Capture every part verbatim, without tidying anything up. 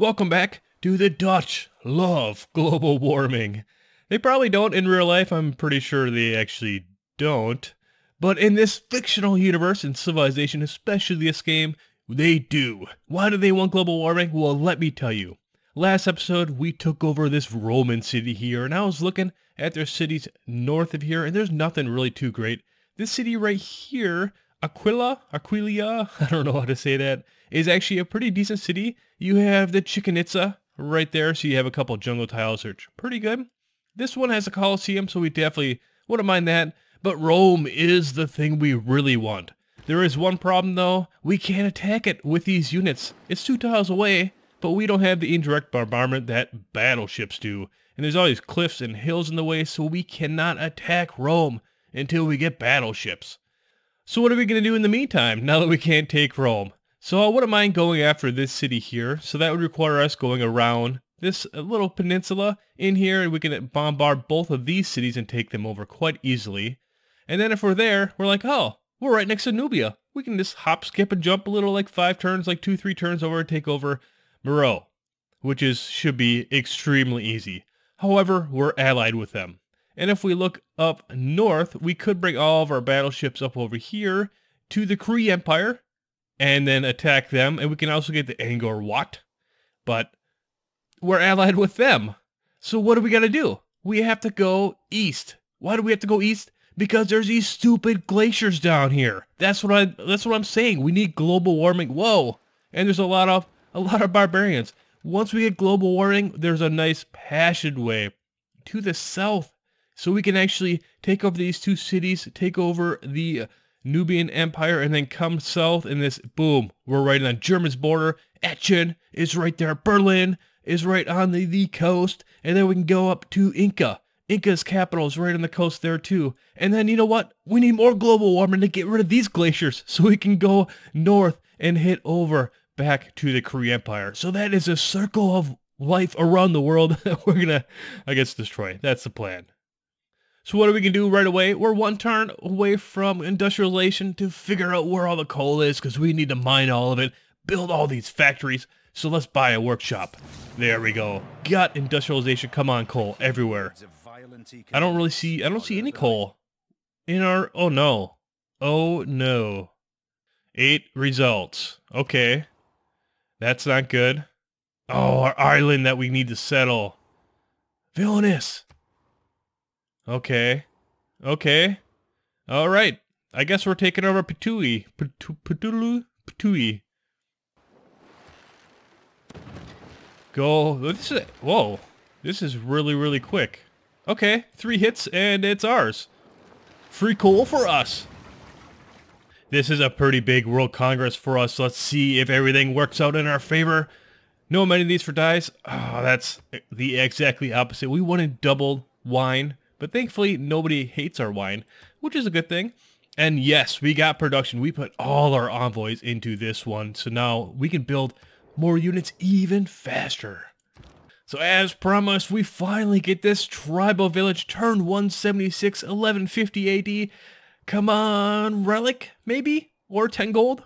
Welcome back to the Dutch love global warming. They probably don't in real life. I'm pretty sure they actually don't. But in this fictional universe and civilization, especially this game, they do. Why do they want global warming? Well, let me tell you. Last episode, we took over this Roman city here, and I was looking at their cities north of here, and there's nothing really too great. This city right here, Aquila, Aquilia, I don't know how to say that, is actually a pretty decent city. You have the Chichen Itza right there, so you have a couple jungle tiles, which are pretty good. This one has a Colosseum, so we definitely wouldn't mind that, but Rome is the thing we really want. There is one problem, though. We can't attack it with these units. It's two tiles away, but we don't have the indirect bombardment that battleships do, and there's all these cliffs and hills in the way, so we cannot attack Rome until we get battleships. So what are we going to do in the meantime, now that we can't take Rome? So I wouldn't mind going after this city here, so that would require us going around this little peninsula in here, and we can bombard both of these cities and take them over quite easily. And then if we're there, we're like, oh, we're right next to Nubia. We can just hop, skip, and jump a little, like five turns, like two, three turns over, and take over Moreau, which is should be extremely easy. However, we're allied with them. And if we look up north, we could bring all of our battleships up over here to the Kree Empire and then attack them. And we can also get the Angkor Wat, but we're allied with them. So what do we got to do? We have to go east. Why do we have to go east? Because there's these stupid glaciers down here. That's what I, that's what I'm saying. We need global warming. Whoa. And there's a lot of, a lot of barbarians. Once we get global warming, there's a nice passage way to the south. So we can actually take over these two cities, take over the Nubian Empire, and then come south in this, boom, we're right on German's border. Aachen is right there. Berlin is right on the, the coast. And then we can go up to Inca. Inca's capital is right on the coast there too. And then, you know what? We need more global warming to get rid of these glaciers so we can go north and hit over back to the Kree Empire. So that is a circle of life around the world that we're going to, I guess, destroy. That's the plan. So what are we going to do right away? We're one turn away from industrialization to figure out where all the coal is, because we need to mine all of it, build all these factories. So let's buy a workshop. There we go. Got industrialization. Come on, coal everywhere. I don't really see, I don't see any coal in our, oh no. Oh no. Eight results. Okay. That's not good. Oh, our island that we need to settle. Villainous. Okay. Okay. All right. I guess we're taking over Pitui. Pitu, Pitulu? Pitui. Go. This is, whoa. This is really, really quick. Okay. Three hits and it's ours. Free coal for us. This is a pretty big World Congress for us. Let's see if everything works out in our favor. No many of these for dice. Oh, that's the exactly opposite. We wanted double wine. But thankfully, nobody hates our wine, which is a good thing. And yes, we got production. We put all our envoys into this one. So now we can build more units even faster. So as promised, we finally get this tribal village, turn one seventy-six, eleven fifty A D. Come on, relic, maybe? Or ten gold?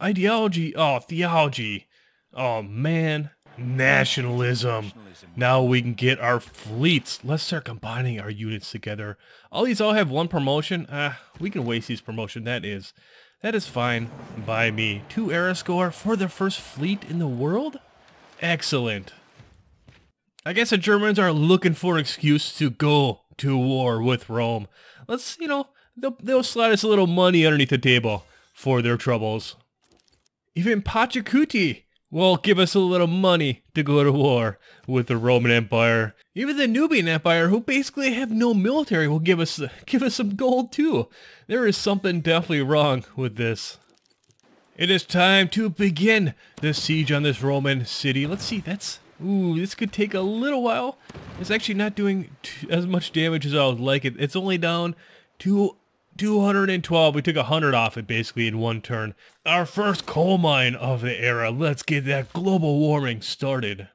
Ideology. Oh, theology. Oh, man. Nationalism. Nationalism. Now we can get our fleets. Let's start combining our units together. All these all have one promotion. Ah, uh, we can waste these promotion. That is, that is fine by me. Two era score for the first fleet in the world. Excellent. I guess the Germans are looking for an excuse to go to war with Rome. Let's, you know, they'll, they'll slide us a little money underneath the table for their troubles. Even Pachacuti well, give us a little money to go to war with the Roman Empire. Even the Nubian Empire, who basically have no military, will give us give us some gold too. There is something definitely wrong with this. It is time to begin the siege on this Roman city. Let's see, that's, ooh, this could take a little while. It's actually not doing t as much damage as I would like it. It's only down to two hundred twelve. We took one hundred off it basically in one turn. Our first coal mine of the era. Let's get that global warming started.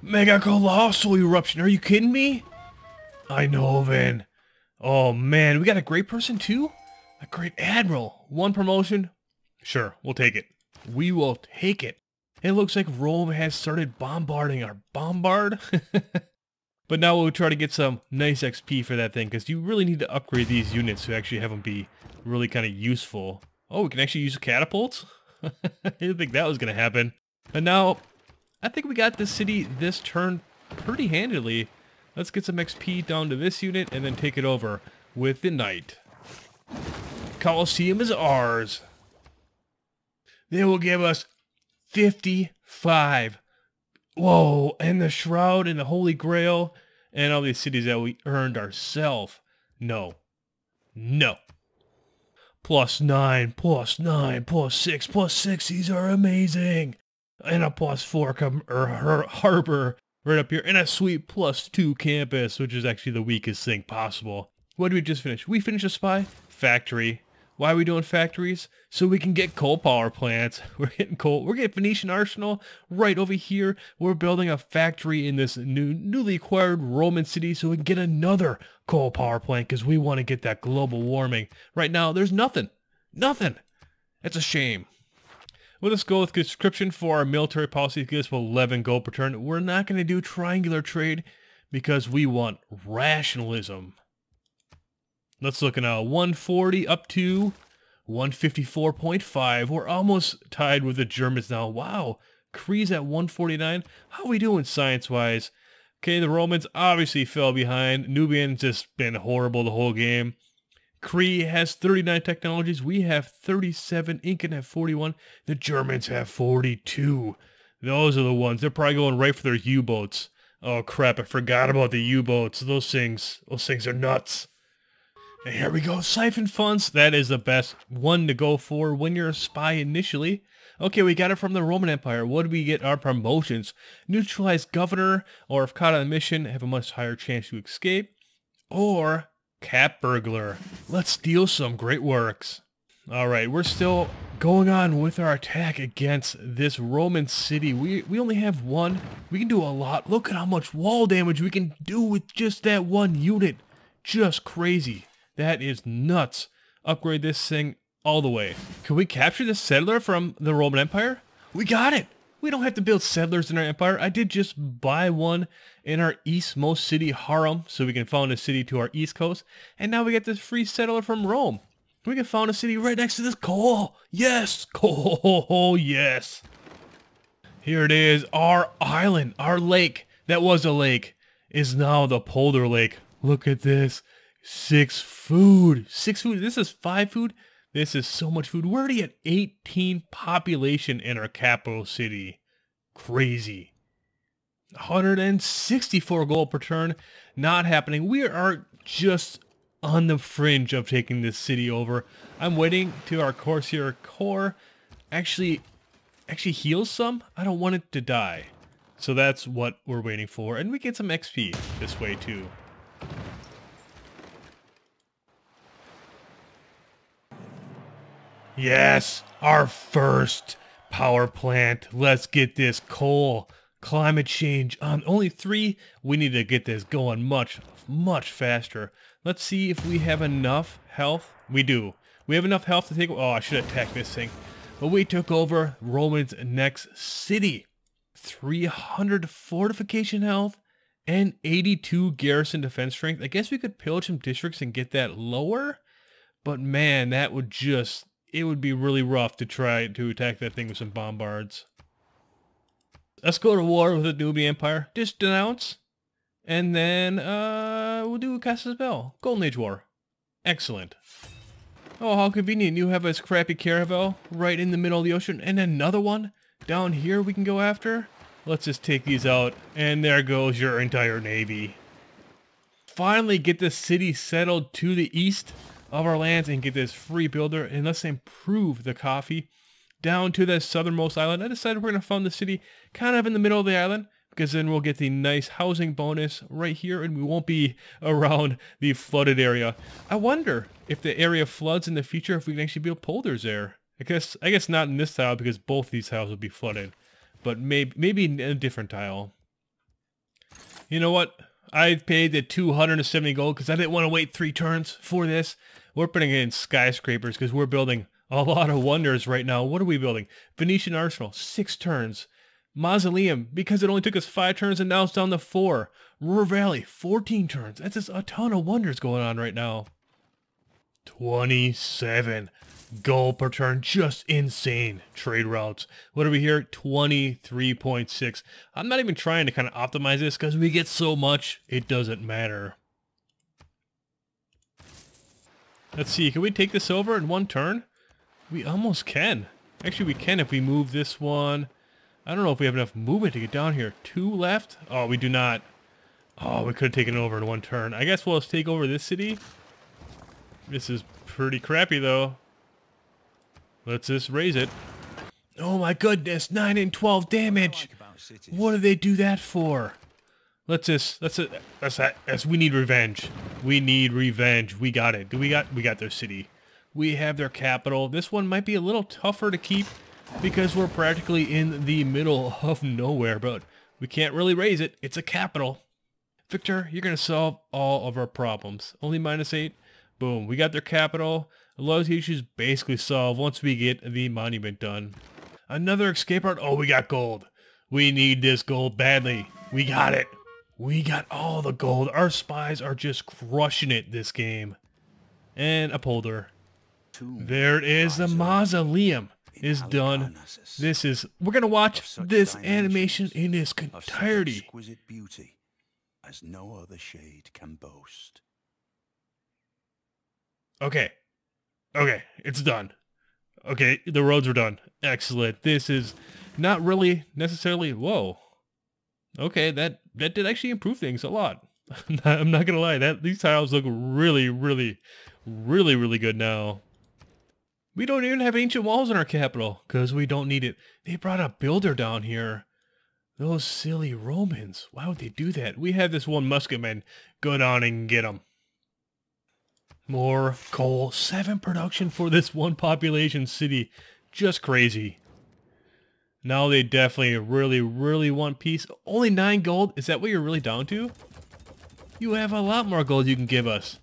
Mega colossal eruption. Are you kidding me? I know, Van. Oh man, we got a great person too? A great admiral. One promotion? Sure, we'll take it. We will take it. It looks like Rome has started bombarding our bombard. But now we'll try to get some nice X P for that thing, because you really need to upgrade these units to actually have them be really kind of useful. Oh, we can actually use catapults? I didn't think that was going to happen. And now, I think we got this city this turn pretty handily. Let's get some X P down to this unit and then take it over with the knight. Colosseum is ours. They will give us fifty-five. Whoa, and the Shroud and the Holy Grail and all these cities that we earned ourselves. No. No. Plus nine, plus nine, plus six, plus six. These are amazing. And a plus four com or har harbor right up here. And a sweet plus two campus, which is actually the weakest thing possible. What did we just finish? We finished a spy factory. Why are we doing factories? So we can get coal power plants. We're getting coal. We're getting Venetian Arsenal right over here. We're building a factory in this new, newly acquired Roman city so we can get another coal power plant because we want to get that global warming. Right now, there's nothing. Nothing. It's a shame. We'll just go with conscription for our military policy. Give us eleven gold per turn. We're not going to do triangular trade because we want rationalism. Let's look at now, one forty up to one fifty-four point five. We're almost tied with the Germans now. Wow, Kree's at one forty-nine. How are we doing science-wise? Okay, the Romans obviously fell behind. Nubian's just been horrible the whole game. Kree has thirty-nine technologies. We have thirty-seven. Incan have forty-one. The Germans have forty-two. Those are the ones. They're probably going right for their U-boats. Oh, crap, I forgot about the U-boats. Those things, those things are nuts. And here we go, siphon funds. That is the best one to go for when you're a spy initially. Okay, we got it from the Roman Empire. What do we get? Our promotions. Neutralize governor, or if caught on a mission, have a much higher chance to escape. Or cat burglar. Let's steal some great works. All right, we're still going on with our attack against this Roman city. We, we only have one. We can do a lot. Look at how much wall damage we can do with just that one unit. Just crazy. That is nuts. Upgrade this thing all the way. Can we capture this settler from the Roman Empire? We got it. We don't have to build settlers in our empire. I did just buy one in our eastmost city, Harum, so we can found a city to our east coast. And now we get this free settler from Rome. We can found a city right next to this coal. Yes, coal, yes. Here it is. Our island, our lake that was a lake is now the Polder Lake. Look at this. Six food. Six food. This is five food. This is so much food. We're already at eighteen population in our capital city. Crazy. one hundred sixty-four gold per turn. Not happening. We are just on the fringe of taking this city over. I'm waiting till our Corsair Corps actually, actually heals some. I don't want it to die. So that's what we're waiting for. And we get some X P this way too. Yes, our first power plant. Let's get this coal. Climate change on only three. We need to get this going much, much faster. Let's see if we have enough health. We do. We have enough health to take... Oh, I should attack this thing. But we took over Roman's next city. three hundred fortification health and eighty-two garrison defense strength. I guess we could pillage some districts and get that lower. But man, that would just... It would be really rough to try to attack that thing with some bombards. Let's go to war with the Nubia Empire. Just denounce. And then uh, we'll do Casus Bell. Golden Age War. Excellent. Oh, how convenient. You have this crappy caravel right in the middle of the ocean. And another one down here we can go after. Let's just take these out. And there goes your entire navy. Finally get this city settled to the east of our lands and get this free builder, and let's improve the coffee down to the southernmost island. I decided we're going to found the city kind of in the middle of the island because then we'll get the nice housing bonus right here and we won't be around the flooded area. I wonder if the area floods in the future, if we can actually build polders there. I guess I guess not in this tile because both these tiles will be flooded, but maybe, maybe in a different tile. You know what? I paid the two hundred seventy gold because I didn't want to wait three turns for this. We're putting in skyscrapers because we're building a lot of wonders right now. What are we building? Venetian Arsenal, six turns. Mausoleum, because it only took us five turns and now it's down to four. Ruhr Valley, fourteen turns. That's just a ton of wonders going on right now. twenty-seven gold per turn, just insane. Trade routes, what are we here? Twenty-three point six. I'm not even trying to kind of optimize this because we get so much it doesn't matter. Let's see, can we take this over in one turn? We almost can. Actually, we can if we move this one. I don't know if we have enough movement to get down here. Two left. Oh, we do not. Oh, we could have taken it over in one turn. I guess we'll just take over this city. This is pretty crappy though. Let's just raise it. Oh my goodness, nine and twelve damage. What do they do that for? Let's just, let's, let's, let's, we need revenge. We need revenge. We got it. Do we got, we got their city. We have their capital. This one might be a little tougher to keep because we're practically in the middle of nowhere, but we can't really raise it. It's a capital. Victor, you're going to solve all of our problems. Only minus eight. Boom. We got their capital. A lot of the issues basically solved once we get the monument done. Another escape route. Oh, we got gold. We need this gold badly. We got it. We got all the gold. Our spies are just crushing it this game. And upholder. There it is. The mausoleum is done. This is, we're going to watch this animation in its entirety. Exquisite beauty as no other shade can boast. Okay. Okay, it's done. Okay, the roads are done. Excellent. This is not really necessarily... Whoa. Okay, that, that did actually improve things a lot. I'm not, I'm not going to lie. That these tiles look really, really, really, really good now. We don't even have ancient walls in our capital because we don't need it. They brought a builder down here. Those silly Romans. Why would they do that? We have this one musketman. Go down and get him. More coal. Seven production for this one population city. Just crazy. Now they definitely really, really want peace. Only nine gold? Is that what you're really down to? You have a lot more gold you can give us.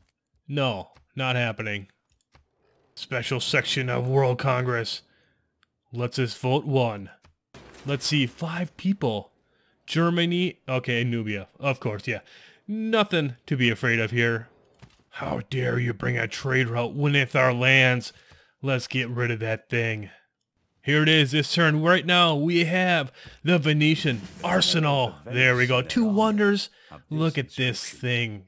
No, not happening. Special section of World Congress. Let's just vote one. Let's see, five people. Germany. Okay, Nubia. Of course, yeah. Nothing to be afraid of here. How dare you bring a trade route with our lands? Let's get rid of that thing. Here it is this turn. Right now we have the Venetian Arsenal. There we go. Two wonders. Look at this thing.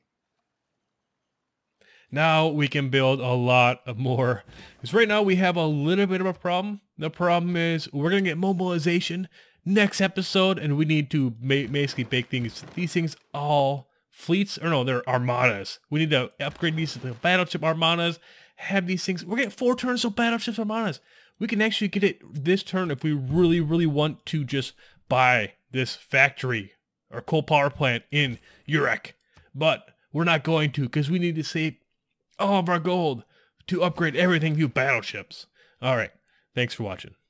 Now we can build a lot more. Because right now we have a little bit of a problem. The problem is we're going to get mobilization next episode and we need to basically bake things, these things all fleets, or no, they're armadas. We need to upgrade these to the battleship armadas, have these things. We're getting four turns of battleships armadas. We can actually get it this turn if we really, really want to just buy this factory or coal power plant in Uruk. But we're not going to because we need to save all of our gold to upgrade everything to battleships. All right. Thanks for watching.